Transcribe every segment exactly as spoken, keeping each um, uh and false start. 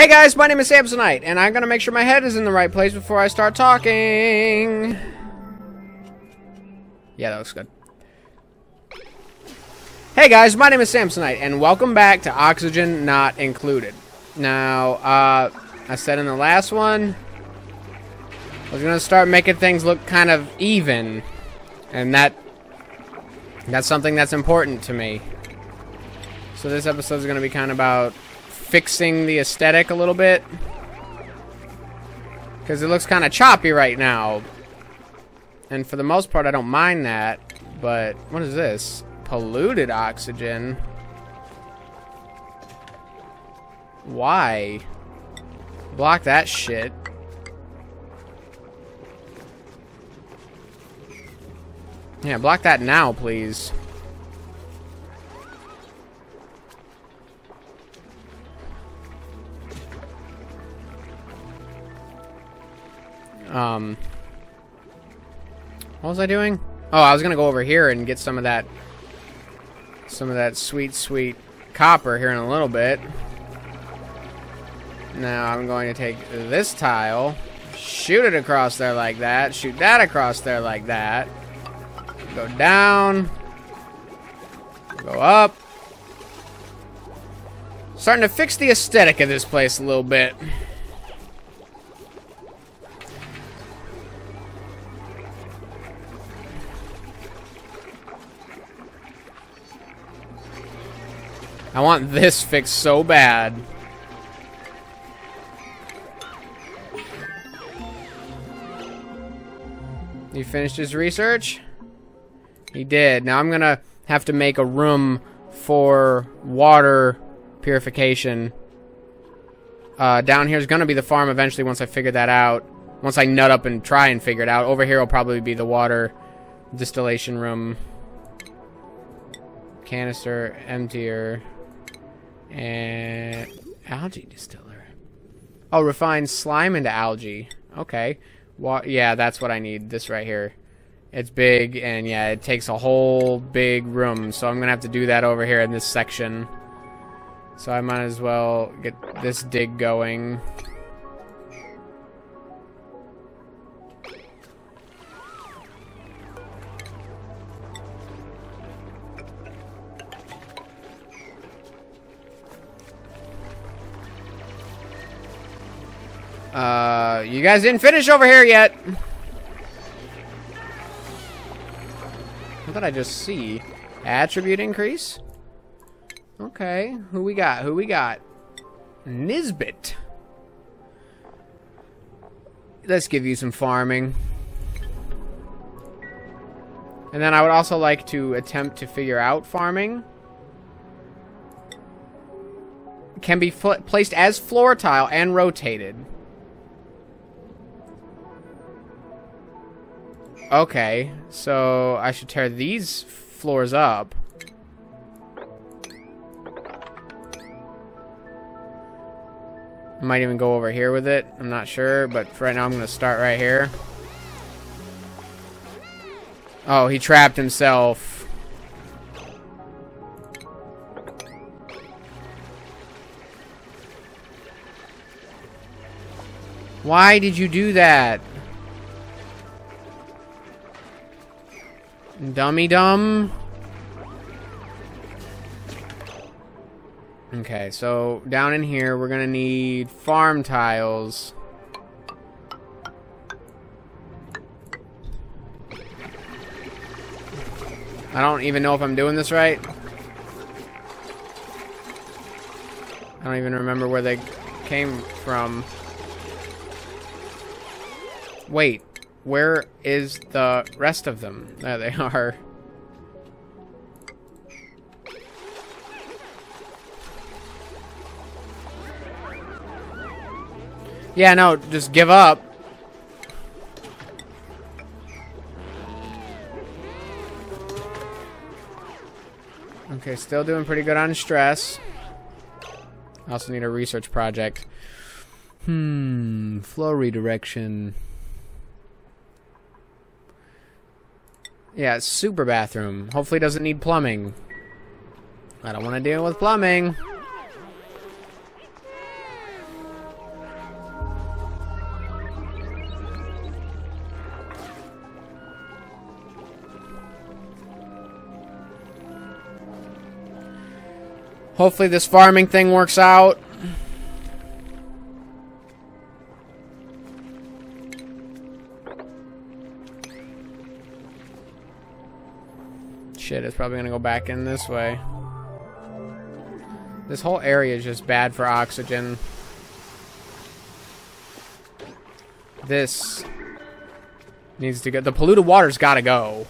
Hey guys, my name is Samsonite, and I'm gonna make sure my head is in the right place before I start talking. Yeah, that looks good. Hey guys, my name is Samsonite, and welcome back to Oxygen Not Included. Now, uh, I said in the last one, I was gonna start making things look kind of even, and that that's something that's important to me. So this episode is gonna be kind of about fixing the aesthetic a little bit, because it looks kind of choppy right now, and for the most part I don't mind that. But what is this? Polluted oxygen? Why? Block that shit. Yeah, block that now, please. Um, what was I doing? Oh, I was gonna go over here and get some of that, some of that sweet, sweet copper here in a little bit. Now I'm going to take this tile, shoot it across there like that, shoot that across there like that, go down, go up. Starting to fix the aesthetic of this place a little bit. I want this fixed so bad. He finished his research? He did. Now I'm gonna have to make a room for water purification. Uh, down here's gonna be the farm eventually once I figure that out. Once I nut up and try and figure it out. Over here will probably be the water distillation room. Canister, emptier. And algae distiller. Oh, refine slime into algae. Okay. Wa yeah, that's what I need. This right here. It's big, and yeah, it takes a whole big room. So I'm gonna have to do that over here in this section. So I might as well get this dig going. Uh, you guys didn't finish over here yet. What did I just see? Attribute increase? Okay, who we got? Who we got? Nisbet. Let's give you some farming. And then I would also like to attempt to figure out farming. Can be placed as floor tile and rotated. Okay, so I should tear these floors up. I might even go over here with it. I'm not sure, but for right now I'm going to start right here. Oh, he trapped himself. Why did you do that? Dummy dumb. Okay, so down in here we're gonna need farm tiles. I don't even know if I'm doing this right. I don't even remember where they came from. Wait. Where is the rest of them? There they are. Yeah, no, just give up. Okay, still doing pretty good on stress. I also need a research project. Hmm, flow redirection. Yeah, super bathroom. Hopefully it doesn't need plumbing. I don't want to deal with plumbing. Hopefully this farming thing works out. Shit, it's probably gonna go back in this way. This whole area is just bad for oxygen. This needs to go. The polluted water's gotta go.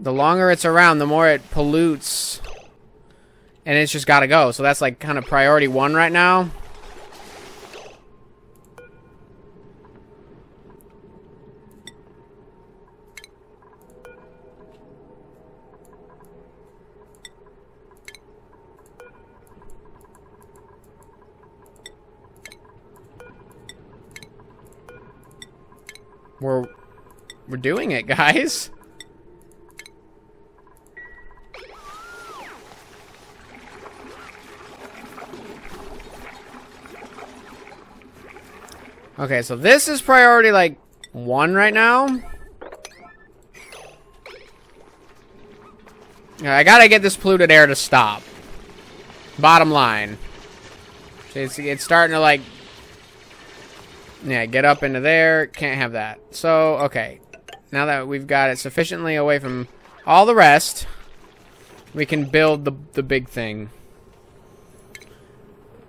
The longer it's around, the more it pollutes. And it's just gotta go. So that's like kind of priority one right now. We're, we're doing it, guys. Okay, so this is priority, like, one right now. I gotta get this polluted air to stop. Bottom line. It's, it's starting to, like... Yeah, get up into there. Can't have that. So, okay. Now that we've got it sufficiently away from all the rest, we can build the, the big thing.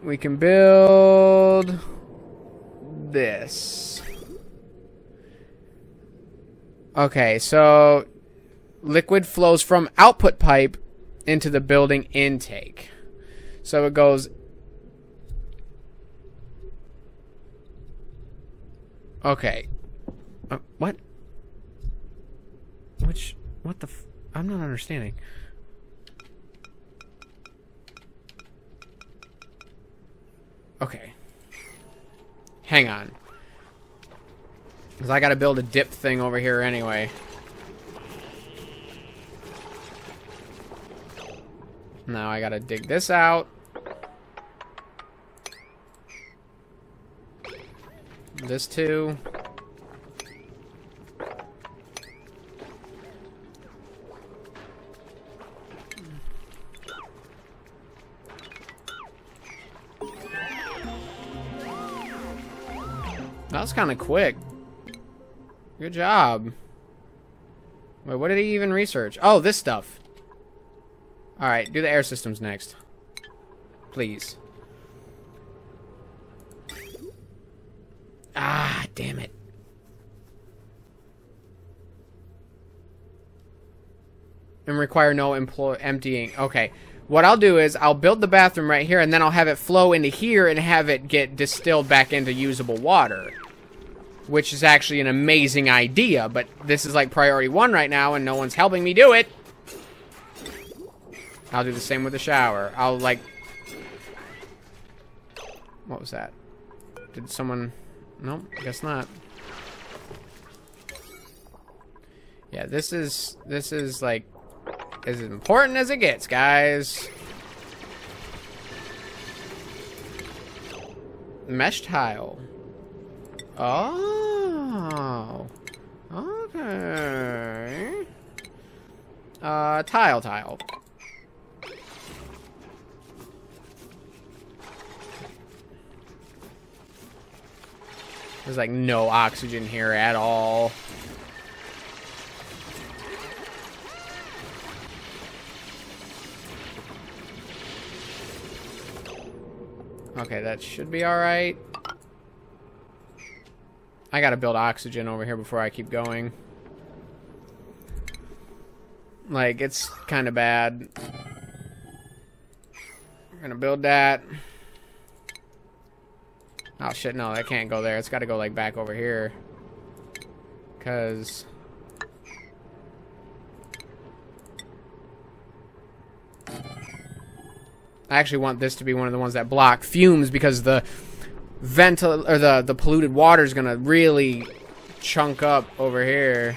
We can build this. Okay, so liquid flows from output pipe into the building intake. So it goes... Okay. Uh, what? Which? What the? F I'm not understanding. Okay. Hang on. Because I gotta build a dip thing over here anyway. Now I gotta dig this out. This too. That was kind of quick. Good job. Wait, what did he even research? Oh, this stuff. Alright, do the air systems next. Please. Ah, damn it. And require no employ emptying. Okay. What I'll do is I'll build the bathroom right here, and then I'll have it flow into here and have it get distilled back into usable water. Which is actually an amazing idea, but this is like priority one right now, and no one's helping me do it. I'll do the same with the shower. I'll like... What was that? Did someone... Nope, I guess not. Yeah, this is this is like as important as it gets, guys. Mesh tile. Oh. Okay. Uh tile tile. There's like no oxygen here at all. Okay, that should be all right. I gotta build oxygen over here before I keep going. Like, it's kind of bad. We're gonna build that. Oh shit, no, that can't go there. It's gotta go like back over here. Cause I actually want this to be one of the ones that block fumes, because the ventil or the, the polluted water is gonna really chunk up over here.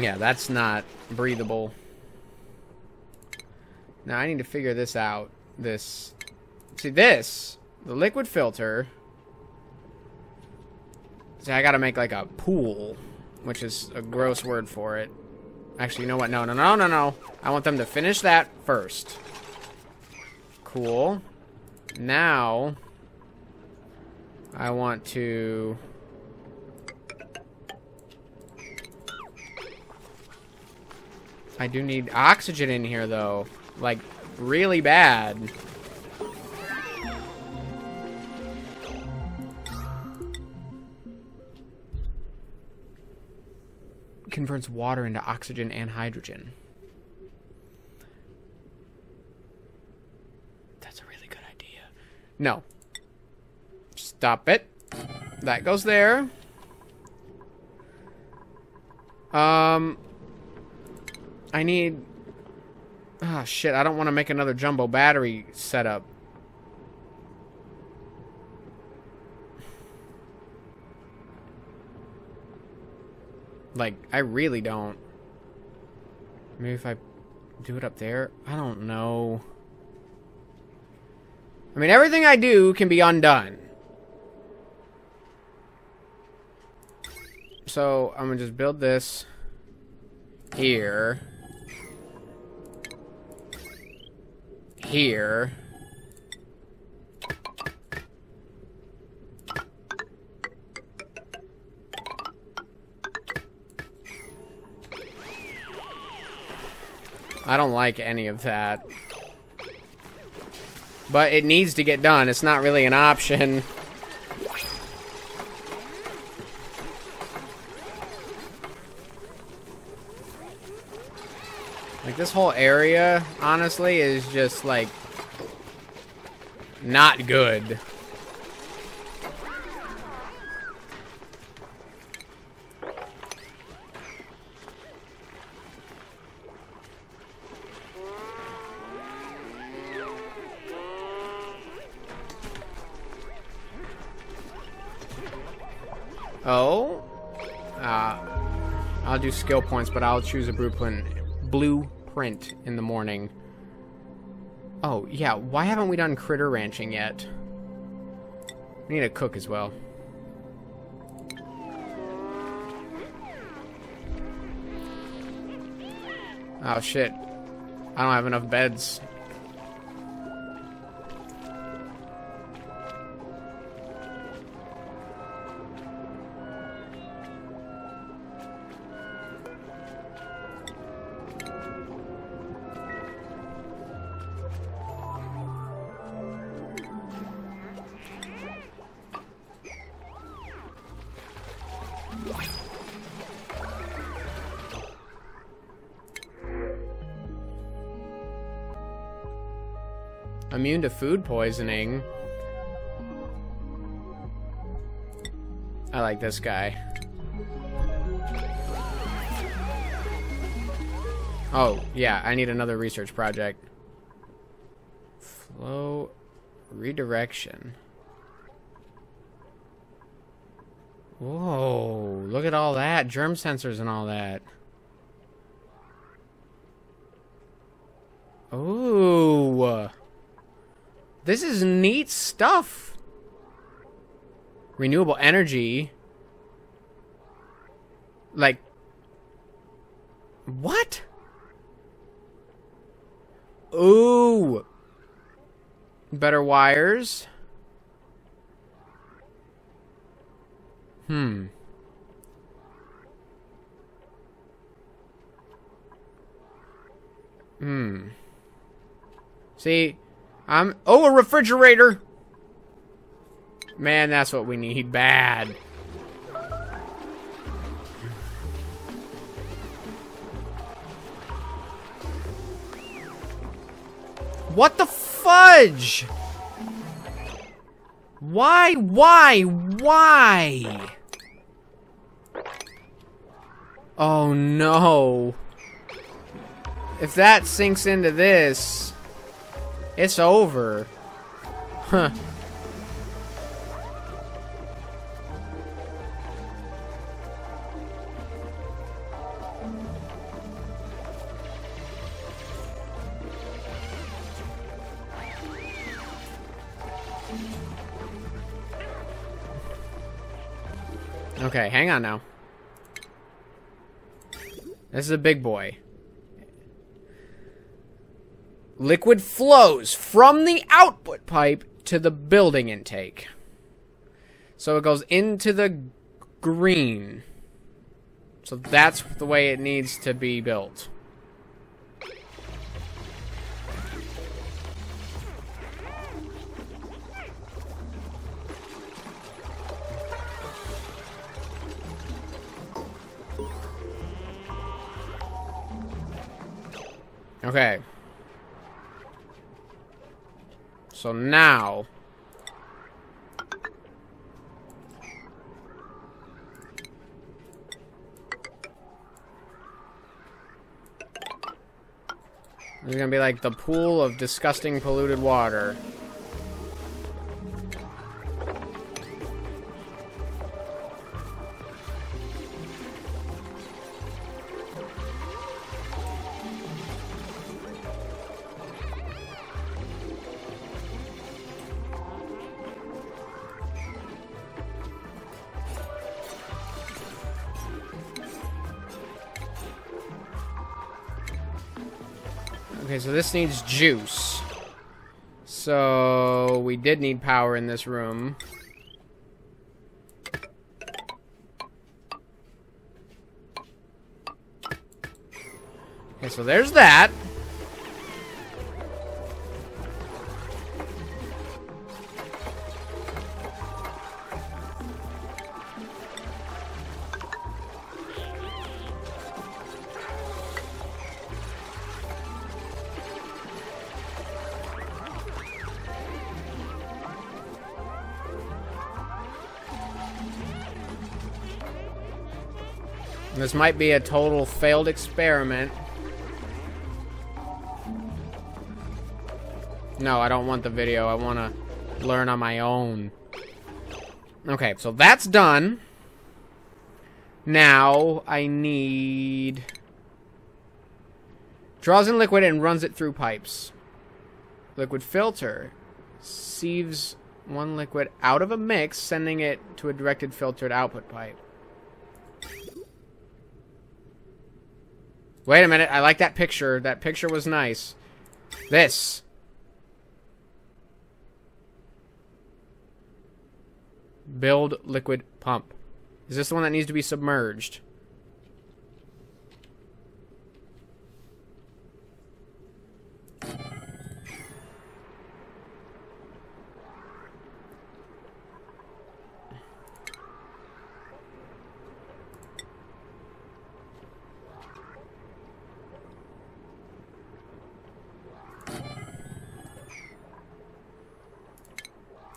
Yeah, that's not breathable. Now, I need to figure this out. This... See, this, the liquid filter See, I gotta make like a pool, which is a gross word for it. Actually, you know what? No, no, no, no, no. I want them to finish that first. Cool. Now, I want to... I do need oxygen in here, though. Like, really bad. Converts water into oxygen and hydrogen. That's a really good idea. No. Stop it. That goes there. Um... I need... Ah, oh, shit. I don't want to make another jumbo battery setup. Like, I really don't. Maybe if I do it up there? I don't know. I mean, everything I do can be undone. So, I'm gonna just build this here. Here. I don't like any of that. But it needs to get done. It's not really an option. Like, this whole area, honestly, is just, like, not good. Oh? Uh, I'll do skill points, but I'll choose a blueprint. Blue. Print in the morning. Oh, yeah. Why haven't we done critter ranching yet? We need a cook as well. Oh, shit. I don't have enough beds. Immune to food poisoning. I like this guy. Oh, yeah, I need another research project. Flow redirection. Whoa, look at all that. Germ sensors and all that. Ooh. This is neat stuff. Renewable energy. Like, what? Ooh. Better wires. Hmm. Hmm. See? I'm... Oh, a refrigerator! Man, that's what we need bad. What the fudge? Why, why, why? Oh, no. If that sinks into this... It's over. Huh. Okay, hang on now. This is a big boy. Liquid flows from the output pipe to the building intake. So it goes into the green. So that's the way it needs to be built. Okay. So now there's gonna be like the pool of disgusting polluted water. Okay, so this needs juice. So we did need power in this room. Okay, so there's that. This might be a total failed experiment. No, I don't want the video. I want to learn on my own. Okay, so that's done. Now I need... Draws in liquid and runs it through pipes. Liquid filter. Sieves one liquid out of a mix, sending it to a directed filtered output pipe. Wait a minute, I like that picture. That picture was nice. This. Build liquid pump. Is this the one that needs to be submerged?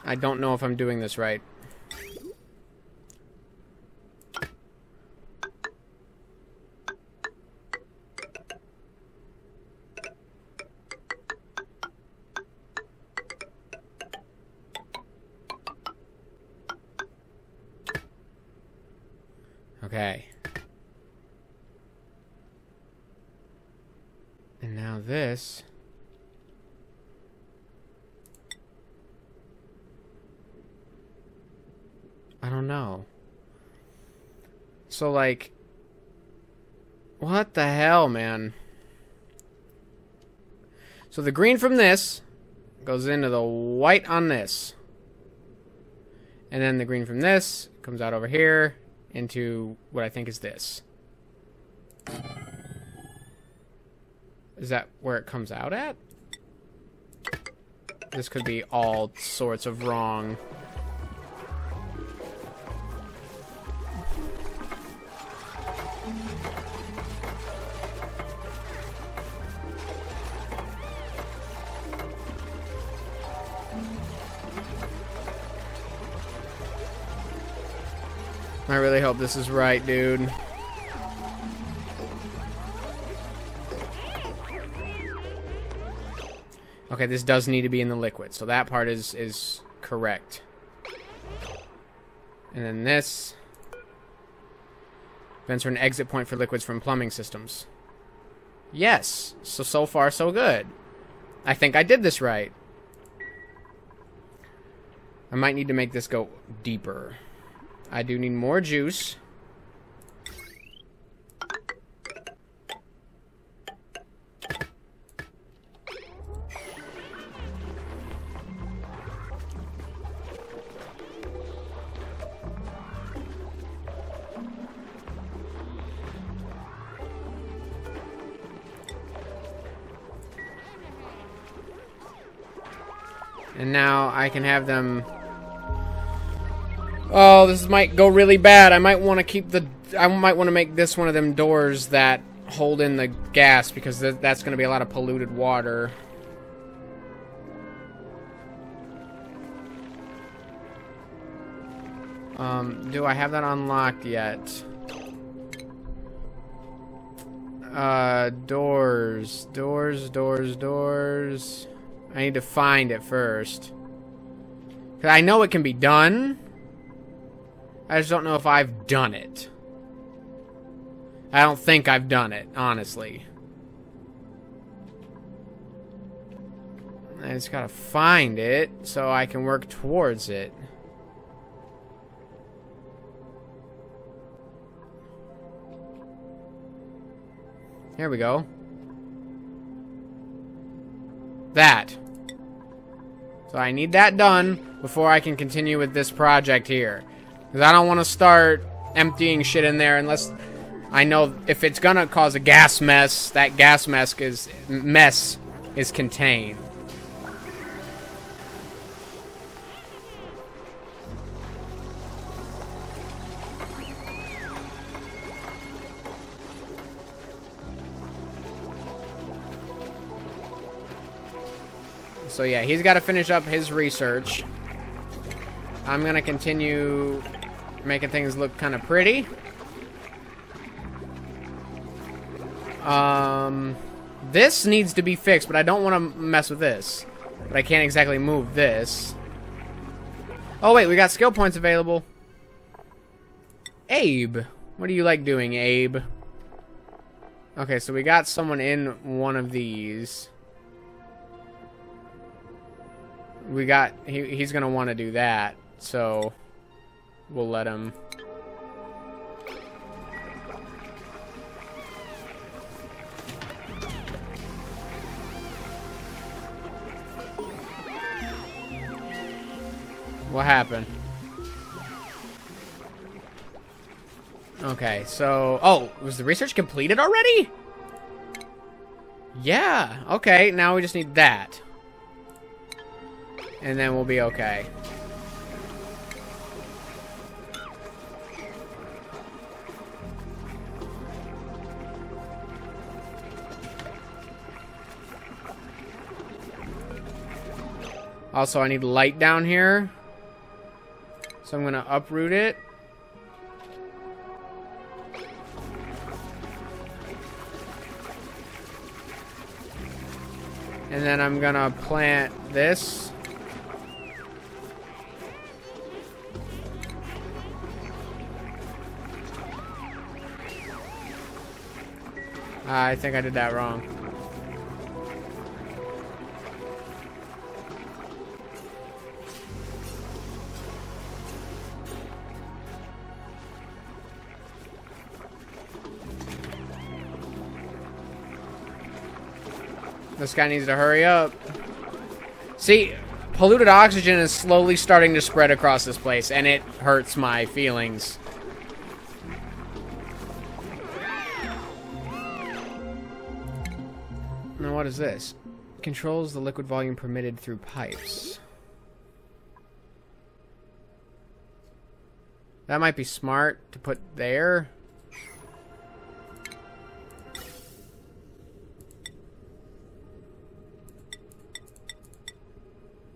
I don't know if I'm doing this right. Okay. And now this... I don't know. So, like... What the hell, man? So the green from this goes into the white on this. And then the green from this comes out over here into what I think is this. Is that where it comes out at? This could be all sorts of wrong... I really hope this is right, dude. Okay, this does need to be in the liquid, so that part is is correct. And then this vents are an exit point for liquids from plumbing systems. Yes. So so far so good. I think I did this right. I might need to make this go deeper. I do need more juice. And now I can have them. Oh, this might go really bad. I might want to keep the... I might want to make this one of them doors that hold in the gas, because th that's going to be a lot of polluted water. Um, do I have that unlocked yet? Uh, doors. Doors, doors, doors... I need to find it first. Cause I know it can be done. I just don't know if I've done it. I don't think I've done it, honestly. I just gotta find it so I can work towards it. Here we go. That. So I need that done before I can continue with this project here. Because I don't want to start emptying shit in there unless I know if it's gonna cause a gas mess, that gas mess is, mess is contained. So yeah, he's got to finish up his research. I'm gonna continue making things look kind of pretty. Um, this needs to be fixed, but I don't want to mess with this. But I can't exactly move this. Oh wait, we got skill points available. Abe, what do you like doing, Abe? Okay, so we got someone in one of these. We got... He, he's gonna want to do that, so we'll let him. What happened? Okay, so... Oh, was the research completed already? Yeah, okay, now we just need that. And then we'll be okay. Also, I need light down here. So I'm gonna uproot it. And then I'm gonna plant this. I think I did that wrong. This guy needs to hurry up. See, polluted oxygen is slowly starting to spread across this place, and it hurts my feelings. What is this? Controls the liquid volume permitted through pipes. That might be smart to put there.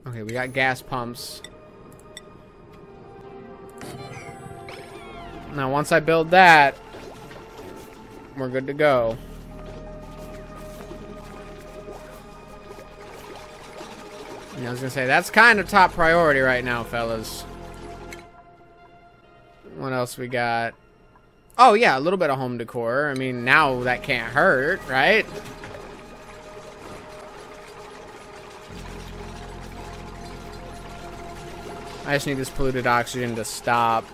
Okay, we got gas pumps. Now, once I build that, we're good to go. I was gonna say, that's kind of top priority right now, fellas. What else we got? Oh, yeah, a little bit of home decor. I mean, now that can't hurt, right? I just need this polluted oxygen to stop.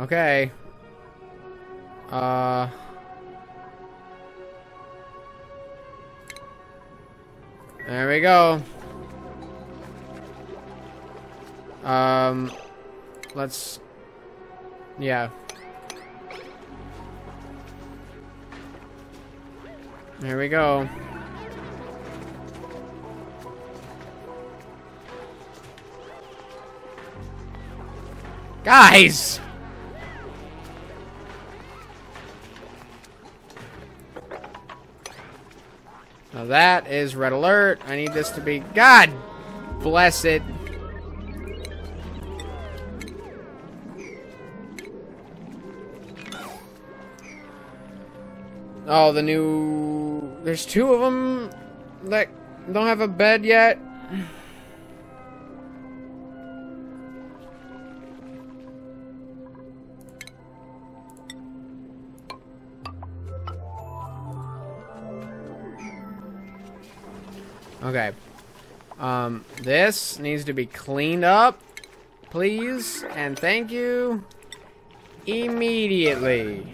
Okay. Uh... There we go. Um... Let's... Yeah. Here we go. Guys! Now that is red alert. I need this to be... God bless it. Oh, the new... There's two of them that don't have a bed yet. Okay. Um, this needs to be cleaned up, please, and thank you, immediately.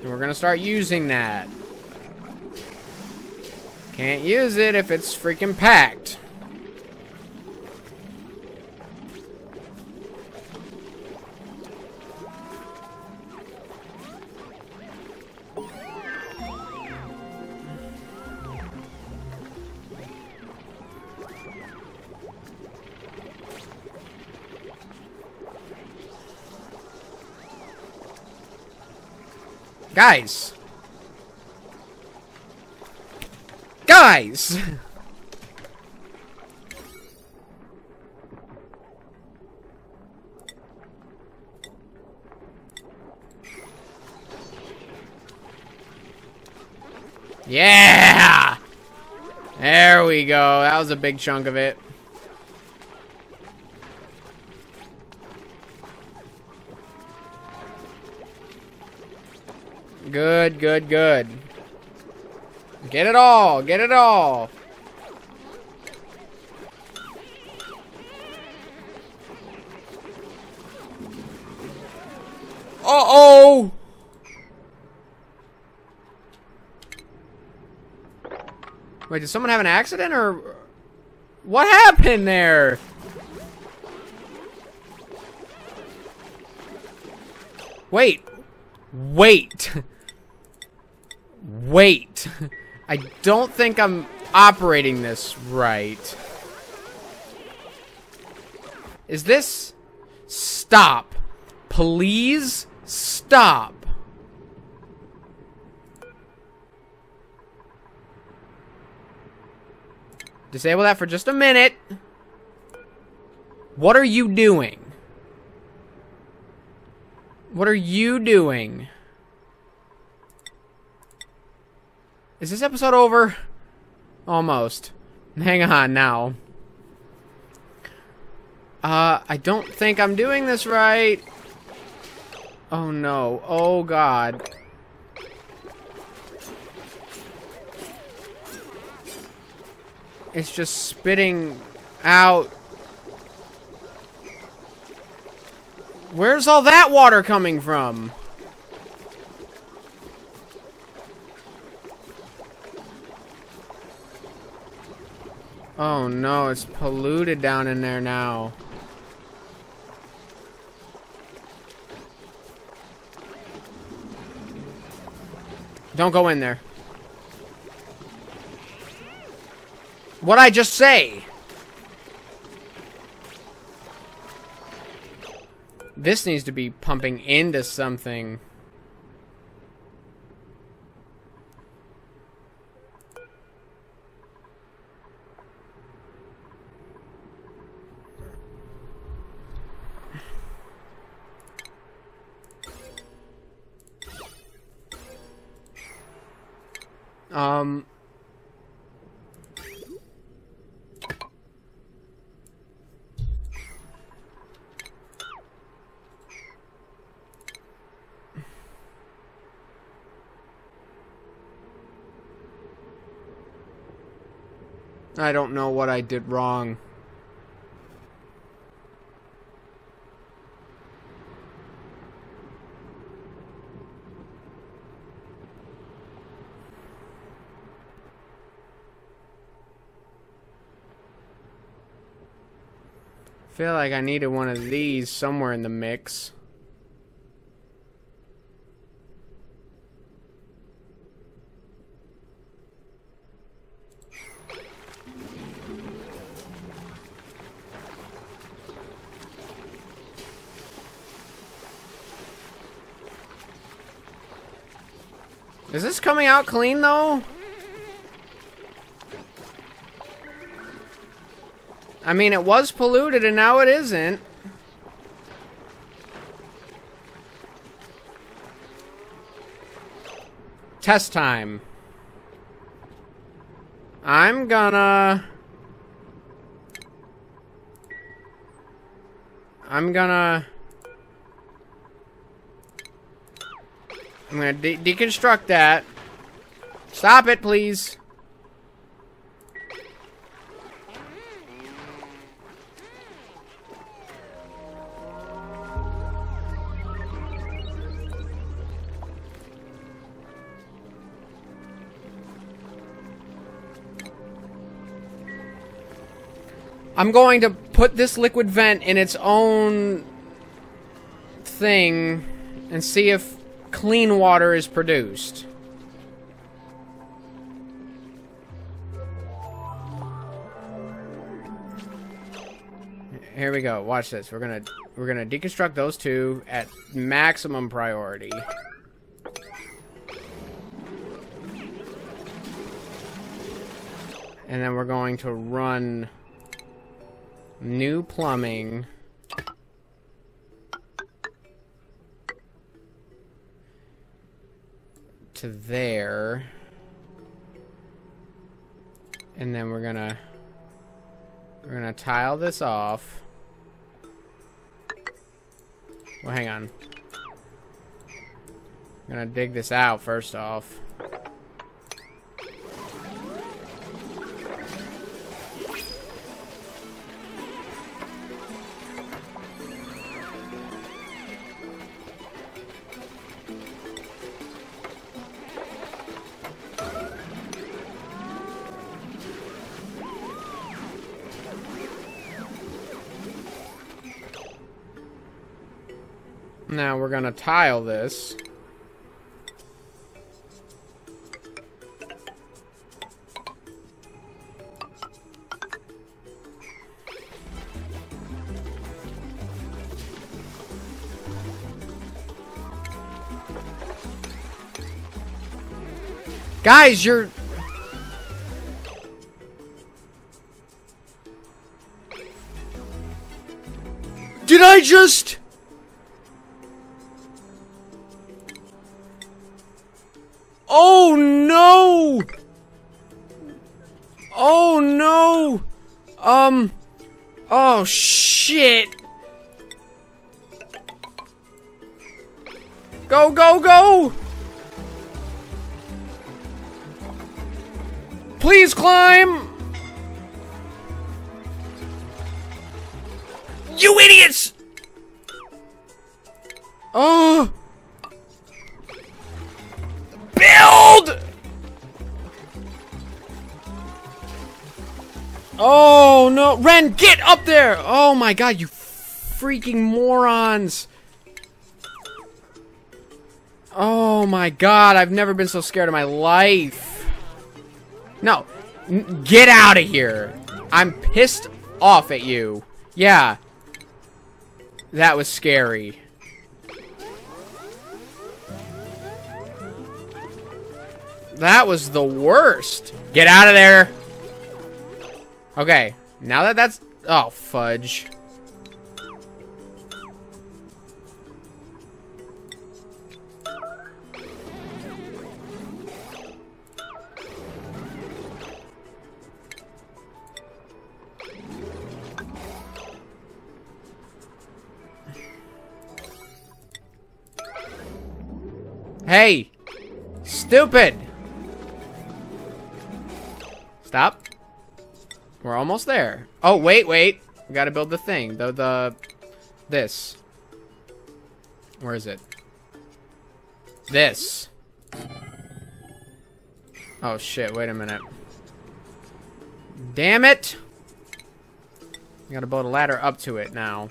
And we're gonna start using that. Can't use it if it's freaking packed. Guys! Guys! Yeah! There we go. That was a big chunk of it. Good, good, good. Get it all, get it all. Uh-oh! Wait, did someone have an accident or... What happened there? Wait. Wait. Wait, I don't think I'm operating this right. Is this... Stop. Please stop. Disable that for just a minute. What are you doing? What are you doing? Is this episode over? Almost. Hang on now. Uh, I don't think I'm doing this right. Oh no. Oh god. It's just spitting out. Where's all that water coming from? Oh no, it's polluted down in there now. Don't go in there. What'd I just say? This needs to be pumping into something. Um, I don't know what I did wrong. Feel like I needed one of these somewhere in the mix. Is this coming out clean, though? I mean, it was polluted, and now it isn't. Test time. I'm gonna... I'm gonna... I'm gonna de deconstruct that. Stop it, please. I'm going to put this liquid vent in its own thing and see if clean water is produced. Here we go. Watch this. We're gonna we're gonna deconstruct those two at maximum priority. And then we're going to run new plumbing. To there, and then we're gonna we're gonna tile this off. Well, hang on. I'm gonna dig this out first off. Now we're gonna tile this. Guys, you're... Did I just... Oh no! Oh no! Um. Oh shit! Go, go, go! Please climb! You idiots! Oh! Build! Oh no, Ren, get up there! Oh my god, you freaking morons! Oh my god, I've never been so scared in my life. No, N- get out of here! I'm pissed off at you. Yeah, that was scary. That was the worst. Get out of there. Okay, now that that's... Oh, fudge. Hey, stupid. Stop. We're almost there. Oh, wait, wait. We gotta build the thing. The, the... This. Where is it? This. Oh, shit. Wait a minute. Damn it. I'm gonna build a ladder up to it now.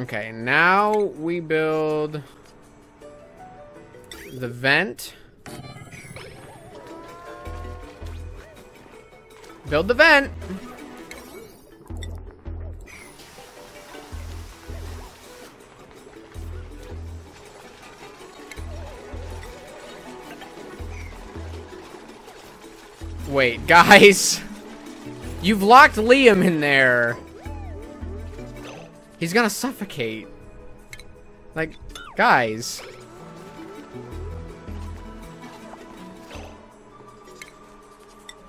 Okay, now we build the vent. Build the vent. Wait, guys. You've locked Liam in there. He's gonna suffocate. Like, guys.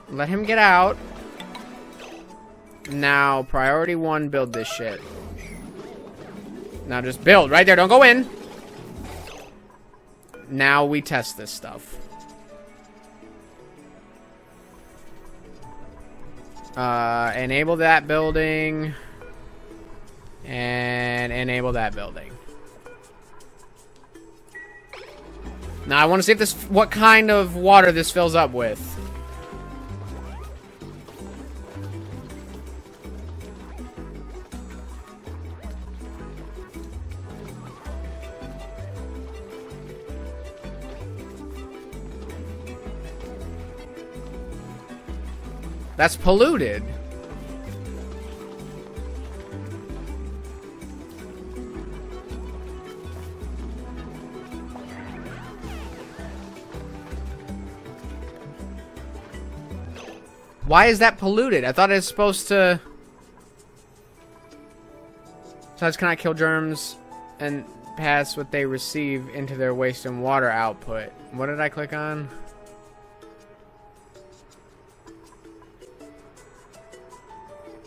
Let him get out. Now, priority one, build this shit. Now just build right there. Don't go in. Now we test this stuff. Uh, enable that building. And enable that building. Now I want to see if this, what kind of water this fills up with. That's polluted. Why is that polluted? I thought it was supposed to... Such cannot kill germs and pass what they receive into their waste and water output. What did I click on?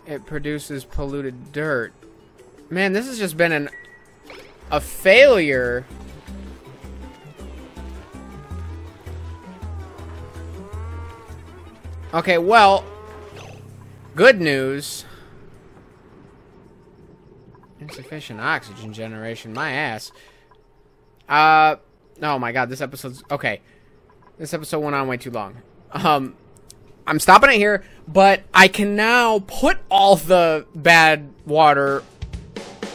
It produces polluted dirt. Man, this has just been an... a failure. Okay, well, good news. Insufficient oxygen generation, my ass. Uh, oh my god, this episode's, okay. This episode went on way too long. Um, I'm stopping it here, but I can now put all the bad water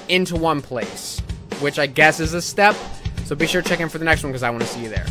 into one place, which I guess is a step. So be sure to check in for the next one, because I want to see you there.